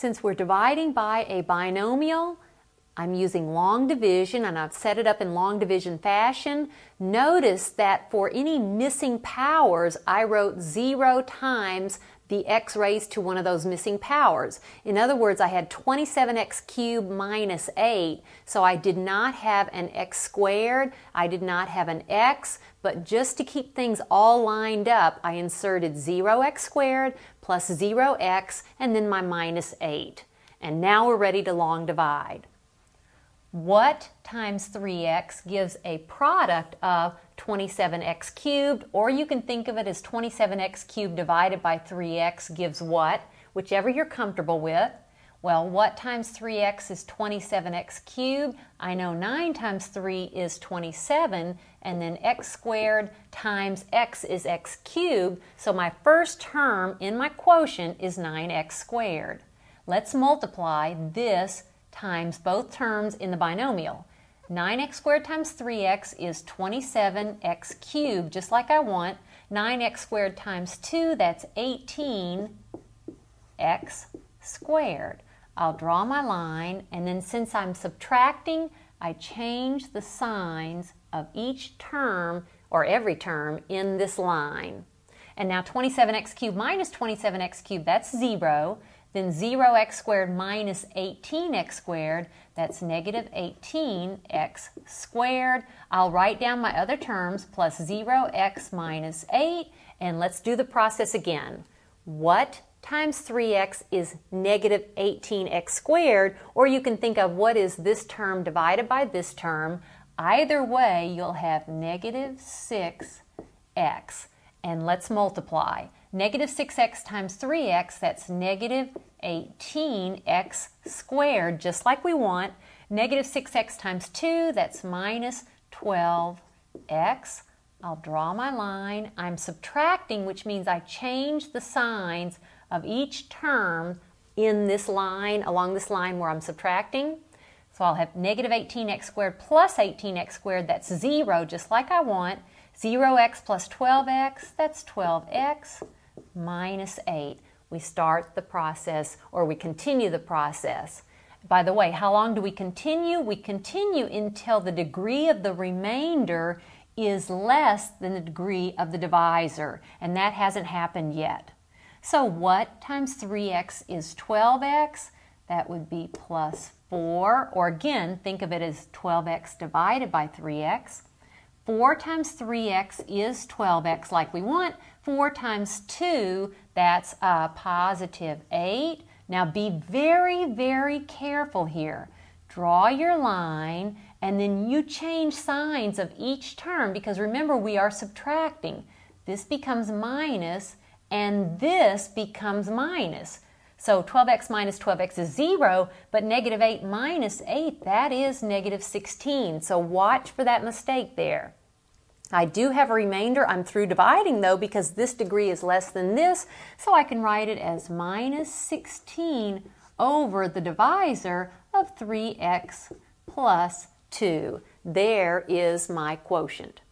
Since we're dividing by a binomial, I'm using long division, and I've set it up in long division fashion. Notice that for any missing powers, I wrote 0 times the x raised to one of those missing powers. In other words, I had 27x cubed minus 8, so I did not have an x squared, I did not have an x, but just to keep things all lined up, I inserted 0x squared plus 0x, and then my minus 8. And now we're ready to long divide. What times 3x gives a product of 27x cubed, or you can think of it as 27x cubed divided by 3x gives what? Whichever you're comfortable with. Well, what times 3x is 27x cubed? I know 9 times 3 is 27, and then x squared times x is x cubed, so my first term in my quotient is 9x squared. Let's multiply this times both terms in the binomial. 9x squared times 3x is 27x cubed, just like I want. 9x squared times 2, that's 18x squared. I'll draw my line, and then since I'm subtracting, I change the signs of each term, or every term, in this line. And now 27x cubed minus 27x cubed, that's 0. Then 0x squared minus 18x squared, that's negative 18x squared. I'll write down my other terms, plus 0x minus 8, and let's do the process again. What times 3x is negative 18x squared, or you can think of what is this term divided by this term. Either way, you'll have negative 6x. And let's multiply. Negative 6x times 3x, that's negative 18x squared, just like we want. Negative 6x times 2, that's minus 12x. I'll draw my line. I'm subtracting, which means I change the signs of each term in this line, along this line where I'm subtracting. So I'll have negative 18x squared plus 18x squared, that's 0, just like I want. 0x plus 12x, that's 12x minus 8. We start the process, or we continue the process. By the way, how long do we continue? We continue until the degree of the remainder is less than the degree of the divisor, and that hasn't happened yet. So what times 3x is 12x? That would be plus 4, or again, think of it as 12x divided by 3x. 4 times 3x is 12x like we want. 4 times 2, that's positive 8. Now be very, very careful here. Draw your line, and then you change signs of each term, because remember, we are subtracting. This becomes minus, and this becomes minus. So 12x minus 12x is 0, but negative 8 minus 8, that is negative 16. So watch for that mistake there. I do have a remainder. I'm through dividing, though, because this degree is less than this, so I can write it as minus 16 over the divisor of 3x plus 2. There is my quotient.